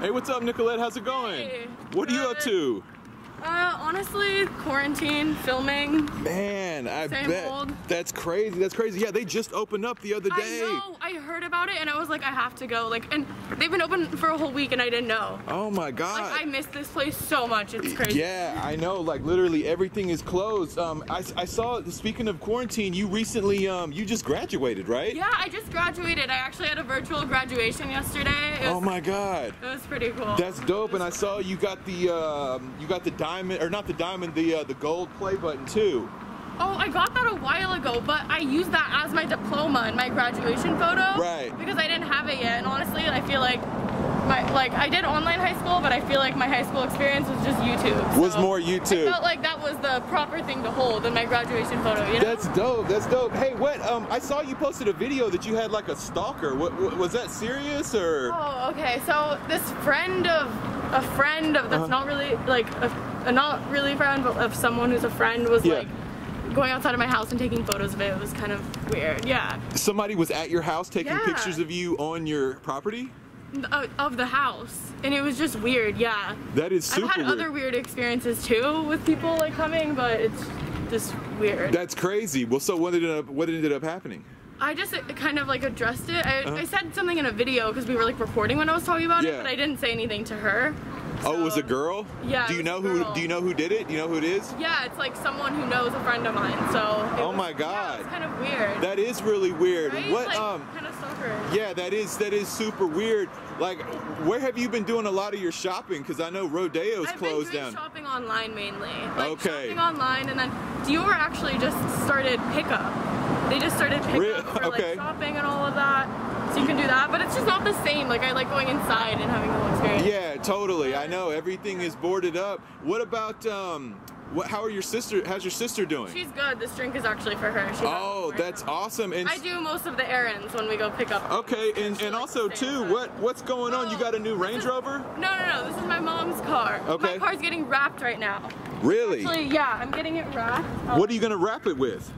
Hey, what's up, Nicolette? How's it going? Hey, what are you up to? Honestly, quarantine, filming. Man, I bet. Old. That's crazy. That's crazy. Yeah, they just opened up the other day. I know. I heard about it and I was like, I have to go. Like, and they've been open for a whole week and I didn't know. Oh my God. Like, I miss this place so much. It's crazy. Yeah, I know. Like, literally everything is closed. I saw, speaking of quarantine, you recently, you just graduated, right? Yeah, I just graduated. I actually had a virtual graduation yesterday. It was, oh my God. It was pretty cool. That's dope. And I saw you got the diamond, or not the diamond, the gold play button too. Oh, I got that a while ago, but I used that as my diploma in my graduation photo. Right. Because I didn't have it yet, and honestly, I feel like I did online high school, but I feel like my high school experience was just YouTube. So was more YouTube. I felt like that was the proper thing to hold in my graduation photo, you know? That's dope. That's dope. Hey, what? I saw you posted a video that you had like a stalker. What was that serious or? Oh, okay. So this friend of a friend of that's not really like a not really friend, but of someone who's a friend was like going outside of my house and taking photos of it. It was kind of weird. Yeah. Somebody was at your house taking pictures of you on your property? Of the house, and it was just weird. Yeah. That is super weird. I've had other weird experiences too with people like coming, but it's just weird. That's crazy. Well, so what ended up happening? I just kind of like addressed it. I said something in a video because we were like recording when I was talking about it, but I didn't say anything to her. So, oh, it was a girl? Yeah. Do you know who? Do you know who did it? Do you know who it is? Yeah, it's like someone who knows a friend of mine. So. Oh my God. Yeah, it's kind of weird. That is really weird. Right? What? Like, kind of stalkerish. Yeah, that is super weird. Like, where have you been doing a lot of your shopping? Because I know Rodeo's closed down. I've been doing shopping online mainly. Like, shopping online, and then Dior actually just started pickup. They just started pickup for like shopping and all of that. So you can do that, but it's just not the same. Like, I like going inside and having the whole experience. Yeah, totally. I know everything is boarded up. What about how's your sister doing? She's good. This drink is actually for her. She's that's awesome. And I do most of the errands when we go pick up. Okay, and also too, what's going on? You got a new Range Rover? No, this is my mom's car. Okay. My car's getting wrapped right now. Really? Actually, yeah, I'm getting it wrapped. What are you gonna wrap it with?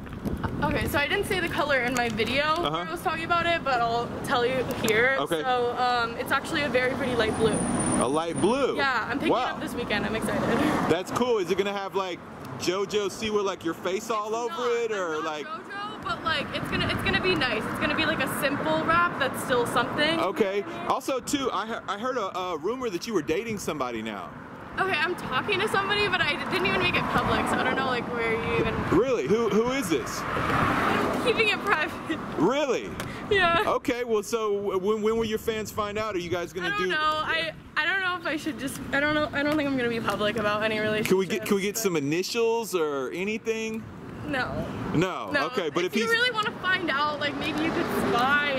Okay, so I didn't say the color in my video where I was talking about it, but I'll tell you here. Okay. So it's actually a very pretty light blue. A light blue? Yeah, I'm picking it up this weekend. I'm excited. That's cool. Is it going to have like JoJo Siwa, like your face all over it? Or not like JoJo, but like it's gonna be nice. It's going to be like a simple wrap that's still something. Okay. You know what I mean? Also, too, I heard a rumor that you were dating somebody now. Okay, I'm talking to somebody, but I didn't even make it public, so I don't know like where you even. Really? Who is this? I'm keeping it private. Really? Yeah. Okay. Well, so when will your fans find out? Are you guys gonna do? I don't know. I don't know if I should just. I don't know. I don't think I'm gonna be public about any relationship. Can we get some initials or anything? No. No. Okay, but if you really want to find out, like maybe you could spy,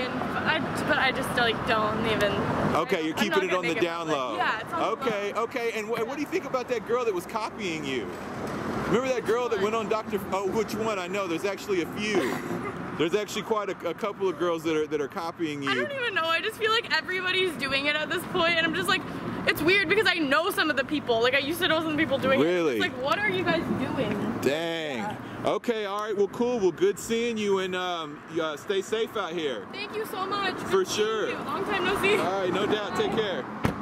but I just like don't even. Okay, you're keeping it on the down low. Yeah, it's on the down low. Okay. And what do you think about that girl that was copying you? Remember that girl that went on Doctor? Oh, which one? I know. There's actually a few. There's actually quite a couple of girls that are copying you. I don't even know. I just feel like everybody's doing it at this point, and I'm just like. It's weird because I know some of the people. Like, I used to know some people doing it. Really? It's like, what are you guys doing? Dang. Yeah. Okay, all right. Well, cool. Well, good seeing you, and stay safe out here. Thank you so much. For sure. Long time no see. All right, no doubt. Take care.